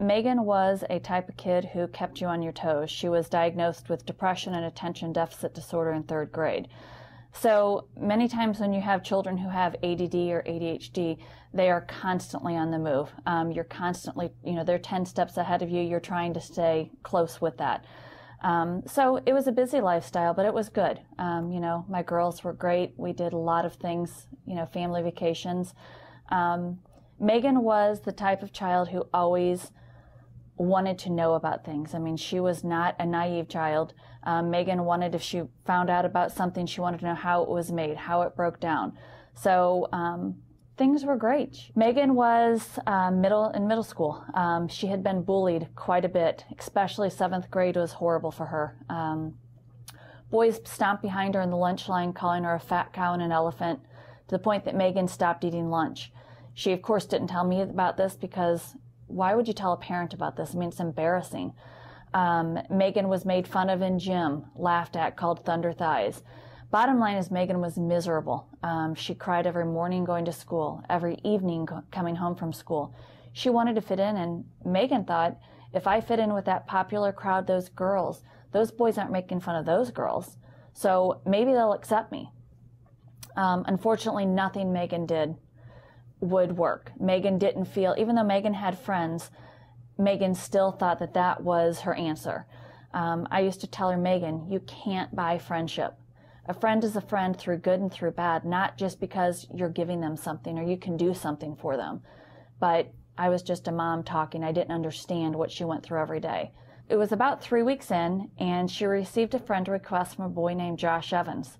Megan was a type of kid who kept you on your toes. She was diagnosed with depression and attention deficit disorder in 3rd grade. So many times when you have children who have ADD or ADHD, they are constantly on the move. You're constantly, they're 10 steps ahead of you. You're trying to stay close with that. So it was a busy lifestyle, but it was good. My girls were great. We did a lot of things, family vacations. Megan was the type of child who always wanted to know about things. I mean, she was not a naive child. Megan wanted, if she found out about something, she wanted to know how it was made, how it broke down. So things were great. Megan was in middle school. She had been bullied quite a bit, especially 7th grade was horrible for her. Boys stomped behind her in the lunch line, calling her a fat cow and an elephant, to the point that Megan stopped eating lunch. She, of course, didn't tell me about this because why would you tell a parent about this? I mean, it's embarrassing. Megan was made fun of in gym, laughed at, called thunder thighs. Bottom line is Megan was miserable. She cried every morning going to school, every evening coming home from school. She wanted to fit in, and Megan thought, if I fit in with that popular crowd, those girls, those boys aren't making fun of those girls, so maybe they'll accept me. Unfortunately, nothing Megan did would work. Megan didn't feel, even though Megan had friends, Megan still thought that that was her answer. I used to tell her, Megan, you can't buy friendship. A friend is a friend through good and through bad, not just because you're giving them something or you can do something for them. But I was just a mom talking. I didn't understand what she went through every day. It was about 3 weeks in, and she received a friend request from a boy named Josh Evans.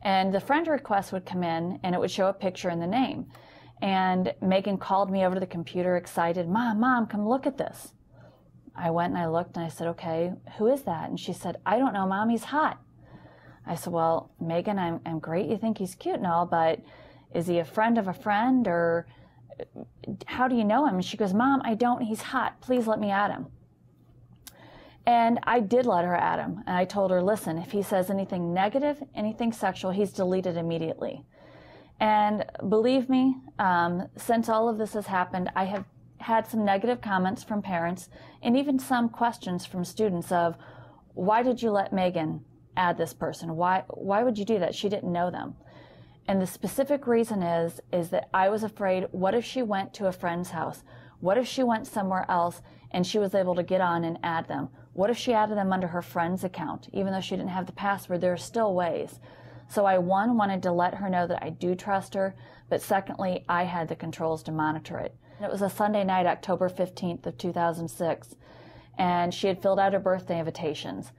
And the friend request would come in, and it would show a picture and the name. And Megan called me over to the computer excited, Mom, come look at this. I went and I looked and I said, okay, who is that? And she said, I don't know, Mom, he's hot. I said, well, Megan, I'm great. You think he's cute and all, but is he a friend of a friend, or how do you know him? And she goes, Mom, I don't. He's hot. Please let me at him. And I did let her at him. And I told her, listen, if he says anything negative, anything sexual, he's deleted immediately. And believe me, since all of this has happened, I have had some negative comments from parents and even some questions from students of, why did you let Megan add this person? Why would you do that? She didn't know them. And the specific reason is that I was afraid, what if she went to a friend's house? What if she went somewhere else and she was able to get on and add them? What if she added them under her friend's account? Even though she didn't have the password, there are still ways. So I, one, wanted to let her know that I do trust her, but secondly, I had the controls to monitor it. And it was a Sunday night, October 15th of 2006, and she had filled out her birthday invitations.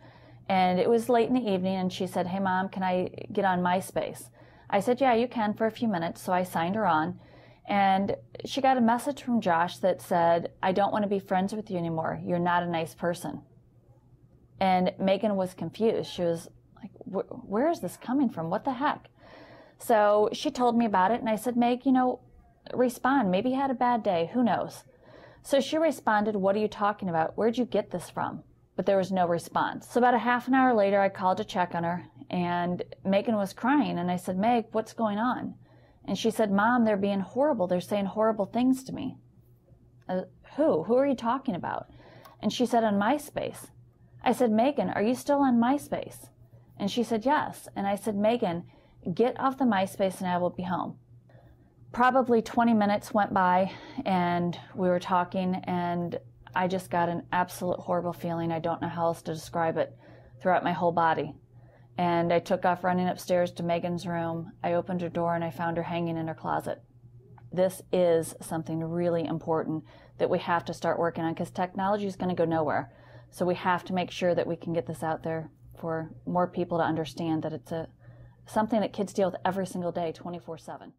And it was late in the evening, and she said, hey, Mom, can I get on MySpace? I said, yeah, you can for a few minutes, so I signed her on. And she got a message from Josh that said, I don't want to be friends with you anymore. You're not a nice person. And Megan was confused. She was like, where is this coming from? What the heck? So she told me about it, and I said, Meg, respond. Maybe you had a bad day. Who knows? So she responded, what are you talking about? Where'd you get this from? But there was no response. So about a half an hour later, I called to check on her, and Megan was crying, and I said, Meg, what's going on? And she said, Mom, they're being horrible. They're saying horrible things to me. Who are you talking about? And she said, on MySpace. I said, Megan, are you still on MySpace? And she said, yes. And I said, Megan, get off the MySpace and I will be home. Probably 20 minutes went by, and we were talking, and I just got an absolute horrible feeling. I don't know how else to describe it, throughout my whole body. And I took off running upstairs to Megan's room. I opened her door, and I found her hanging in her closet. This is something really important that we have to start working on, because technology is going to go nowhere. So we have to make sure that we can get this out there for more people to understand that it's something that kids deal with every single day, 24/7.